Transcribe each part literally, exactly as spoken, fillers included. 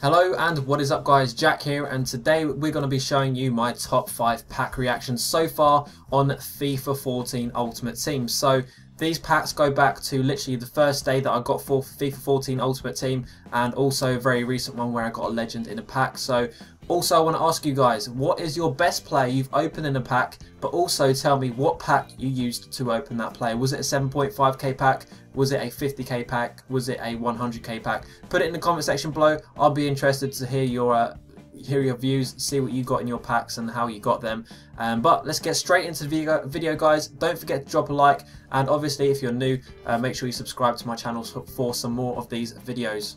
Hello and what is up guys, Jack here, and today we're going to be showing you my top five pack reactions so far on FIFA fourteen Ultimate Team. So these packs go back to literally the first day that I got for FIFA fourteen Ultimate Team, and also a very recent one where I got a legend in a pack. So also I want to ask you guys, what is your best player you've opened in a pack, but also tell me what pack you used to open that player. Was it a seven point five K pack? Was it a fifty K pack? Was it a one hundred K pack? Put it in the comment section below. I'll be interested to hear your uh, hear your views, see what you got in your packs and how you got them. Um, but let's get straight into the video, video guys. Don't forget to drop a like, and obviously if you're new, uh, make sure you subscribe to my channel for some more of these videos.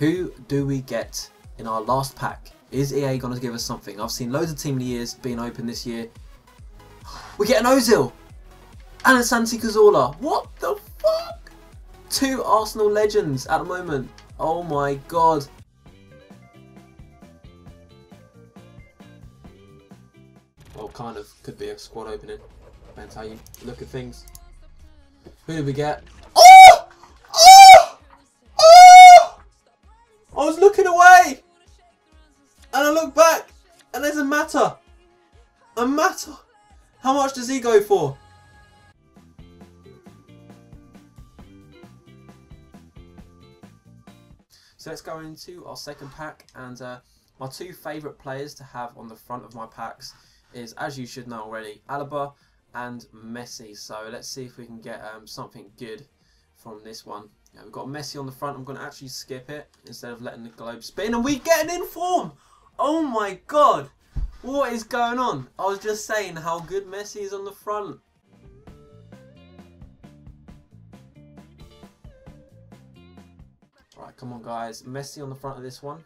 Who do we get in our last pack? Is E A going to give us something? I've seen loads of Team of the Years being opened this year. We get an Ozil and a Santi Cazorla. What the fuck? Two Arsenal legends at the moment. Oh my god. Well, kind of could be a squad opening. Depends how you look at things. Who do we get? Oh! Oh! Oh! I was looking away, and I look back, and there's a Mata. A Mata. How much does he go for? So let's go into our second pack, and uh, my two favourite players to have on the front of my packs is, as you should know already, Alaba and Messi. So let's see if we can get um, something good from this one. Yeah, we've got Messi on the front. I'm going to actually skip it instead of letting the globe spin, and we get an inform! Oh my god! What is going on? I was just saying how good Messi is on the front. Right, come on guys. Messi on the front of this one.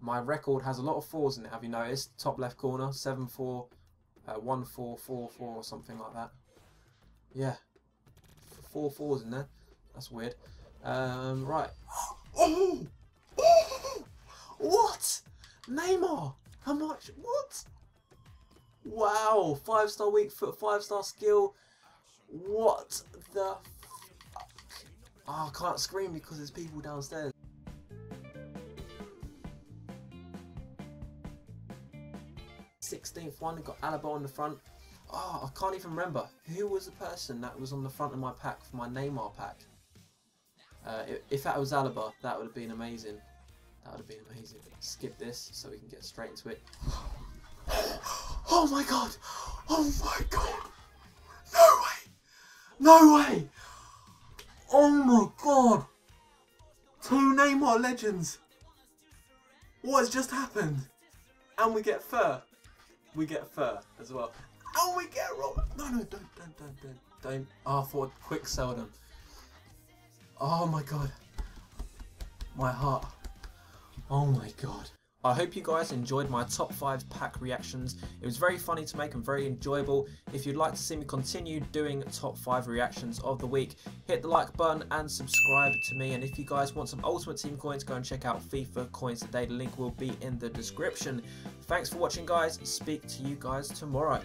My record has a lot of fours in it, have you noticed? Top left corner, seven four, uh, one four four four or something like that. Yeah. Four fours in there. That's weird. Um, right. Oh! Oh! What? Neymar! How much? What? Wow! Five star weak foot, five star skill. What the fuck? Oh, I can't scream because there's people downstairs. sixteenth one, got Alaba on the front. Oh, I can't even remember. Who was the person that was on the front of my pack for my Neymar pack? Uh, if that was Alaba, that would have been amazing. That would have been amazing. Skip this so we can get straight into it. Oh my god! Oh my god! No way! No way! Oh my god! Two Neymar legends! What has just happened? And we get fur. We get fur as well. And we get Rob. No, no, don't, don't, don't, don't. Don't. Oh, I thought I'd quick sell them. Oh my god. My heart. Oh my god. I hope you guys enjoyed my top five pack reactions. It was very funny to make and very enjoyable. If you'd like to see me continue doing top five reactions of the week, hit the like button and subscribe to me. And if you guys want some Ultimate Team coins, go and check out FIFA Coins today. The link will be in the description. Thanks for watching guys. Speak to you guys tomorrow.